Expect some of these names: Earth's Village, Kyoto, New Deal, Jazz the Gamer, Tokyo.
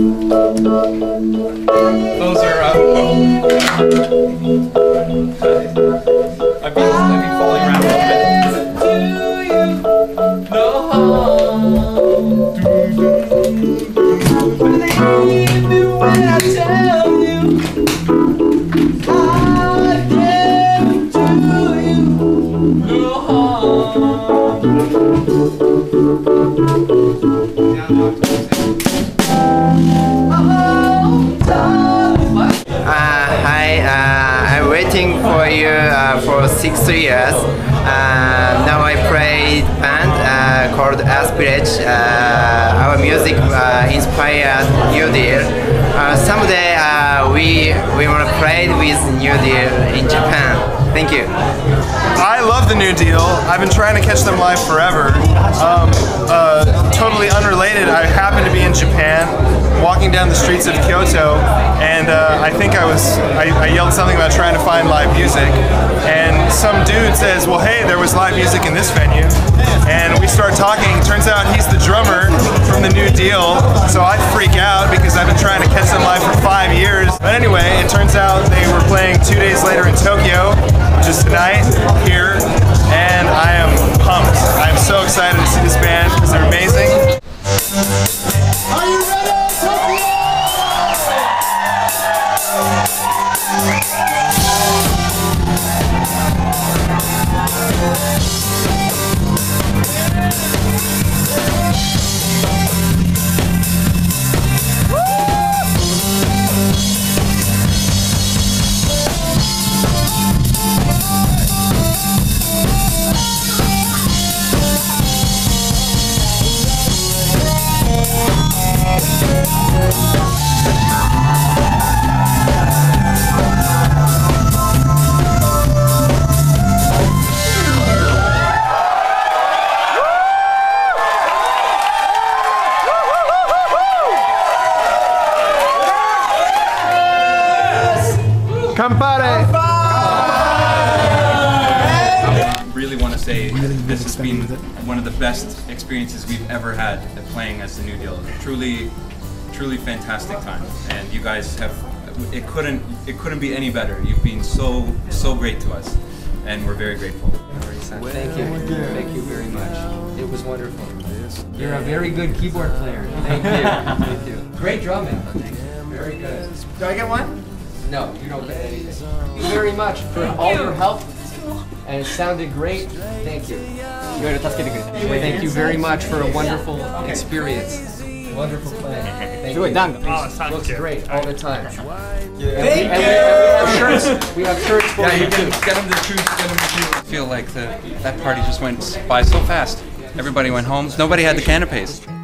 Those are I've been falling around for 6 years. Now I play band called Earth's Village. Our music inspired New Deal. Someday we want to play with New Deal in Japan. Thank you. I love the New Deal. I've been trying to catch them live forever. Totally unrelated, I happened to be in Japan, walking down the streets of Kyoto, and I think I yelled something about trying to find live music, and some dude says, well hey, there was live music in this venue, and we start talking. Turns out he's the drummer from the New Deal, so I freak out because I've been trying to catch them live for 5 years. But anyway, it turns out they were playing 2 days later in Tokyo, which is tonight, here, and I am pumped. I'm so excited to see this band because they're amazing. Are you ready? Kanpare! I really want to say this has been one of the best experiences we've ever had at playing as the New Deal. Truly, truly fantastic time. And you guys have, it couldn't be any better. You've been so great to us, and we're very grateful. Thank you. Thank you very much. It was wonderful. You're a very good keyboard player. Thank you. Thank you. Great drumming. Very good. Do I get one? No, you don't get anything. Thank you very much for all your help, and it sounded great. Thank you. Thank you very much for a wonderful experience. Wonderful plan. Thank you. It looks great all the time. Thank you. And we have shirts. We have shirts for you too. Get them the truth. Get them the truth. I feel like that party just went by so fast. Everybody went home. Nobody had the canapes.